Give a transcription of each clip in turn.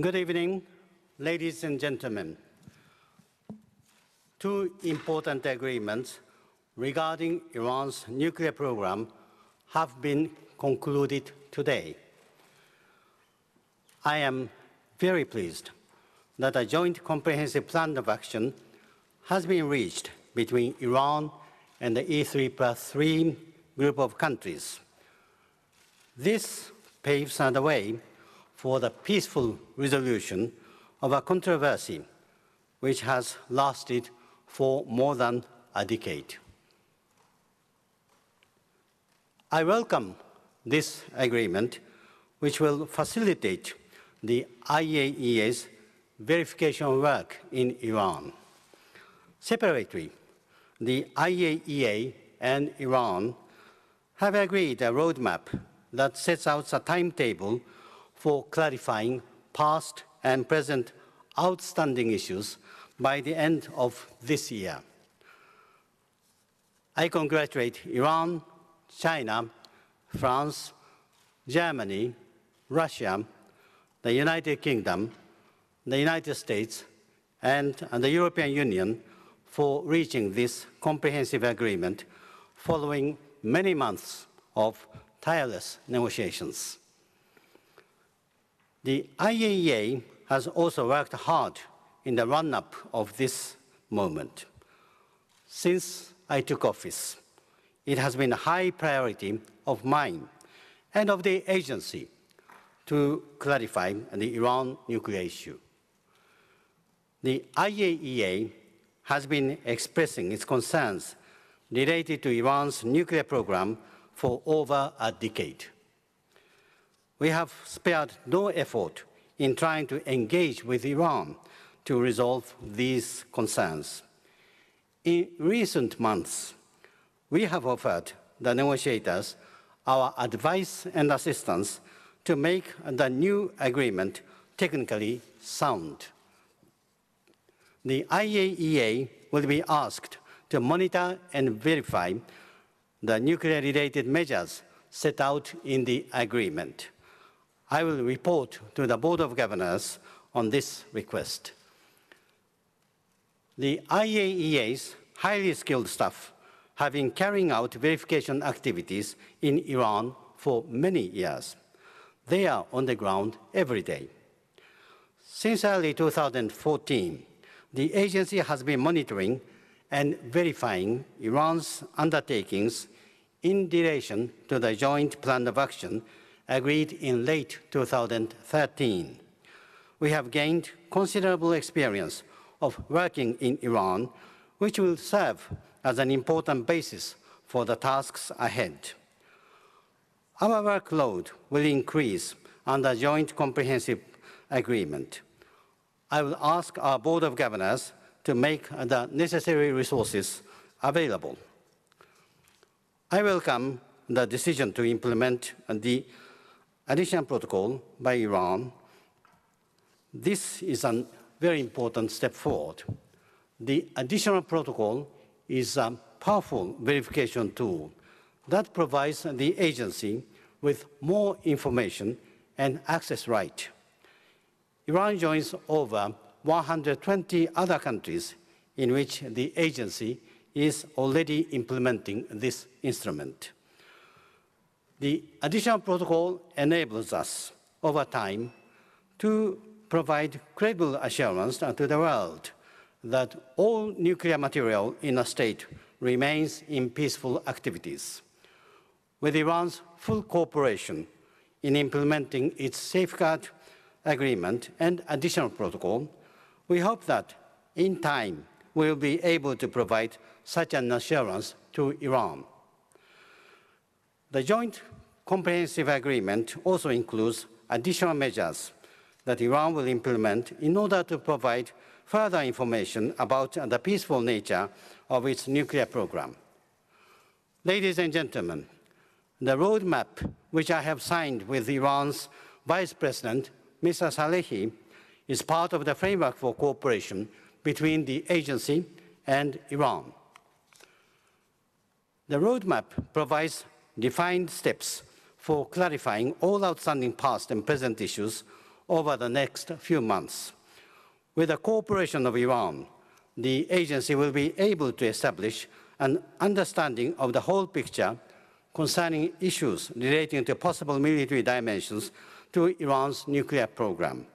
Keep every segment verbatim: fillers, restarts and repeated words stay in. Good evening, ladies and gentlemen. Two important agreements regarding Iran's nuclear program have been concluded today. I am very pleased that a joint comprehensive plan of action has been reached between Iran and the E three plus three group of countries. This paves the way for the peaceful resolution of a controversy which has lasted for more than a decade. I welcome this agreement, which will facilitate the I A E A's verification work in Iran. Separately, the I A E A and Iran have agreed a roadmap that sets out a timetable for clarifying past and present outstanding issues by the end of this year. I congratulate Iran, China, France, Germany, Russia, the United Kingdom, the United States, and the European Union for reaching this comprehensive agreement following many months of tireless negotiations. The I A E A has also worked hard in the run-up of this moment. Since I took office, it has been a high priority of mine and of the agency to clarify the Iran nuclear issue. The I A E A has been expressing its concerns related to Iran's nuclear program for over a decade. We have spared no effort in trying to engage with Iran to resolve these concerns. In recent months, we have offered the negotiators our advice and assistance to make the new agreement technically sound. The I A E A will be asked to monitor and verify the nuclear-related measures set out in the agreement. I will report to the Board of Governors on this request. The I A E A's highly skilled staff have been carrying out verification activities in Iran for many years. They are on the ground every day. Since early two thousand fourteen, the agency has been monitoring and verifying Iran's undertakings in relation to the Joint Plan of Action agreed in late two thousand thirteen. We have gained considerable experience of working in Iran, which will serve as an important basis for the tasks ahead. Our workload will increase under Joint Comprehensive Agreement. I will ask our Board of Governors to make the necessary resources available. I welcome the decision to implement the Additional Protocol by Iran. This is an very important step forward. The Additional Protocol is a powerful verification tool that provides the agency with more information and access right. Iran joins over one hundred twenty other countries in which the agency is already implementing this instrument. The Additional Protocol enables us, over time, to provide credible assurance to the world that all nuclear material in a state remains in peaceful activities. With Iran's full cooperation in implementing its safeguard agreement and Additional Protocol, we hope that, in time, we will be able to provide such an assurance to Iran. The Joint Comprehensive Agreement also includes additional measures that Iran will implement in order to provide further information about the peaceful nature of its nuclear program. Ladies and gentlemen, the roadmap which I have signed with Iran's Vice President, Mister Salehi, is part of the framework for cooperation between the agency and Iran. The roadmap provides defined steps for clarifying all outstanding past and present issues over the next few months. With the cooperation of Iran, the agency will be able to establish an understanding of the whole picture concerning issues relating to possible military dimensions to Iran's nuclear program.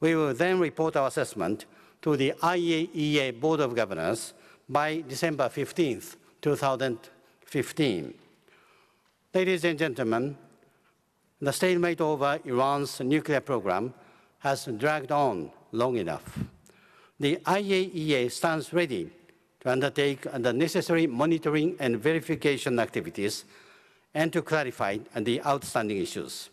We will then report our assessment to the I A E A Board of Governors by December fifteenth, two thousand fifteen. Ladies and gentlemen, the stalemate over Iran's nuclear program has dragged on long enough. The I A E A stands ready to undertake the necessary monitoring and verification activities and to clarify the outstanding issues.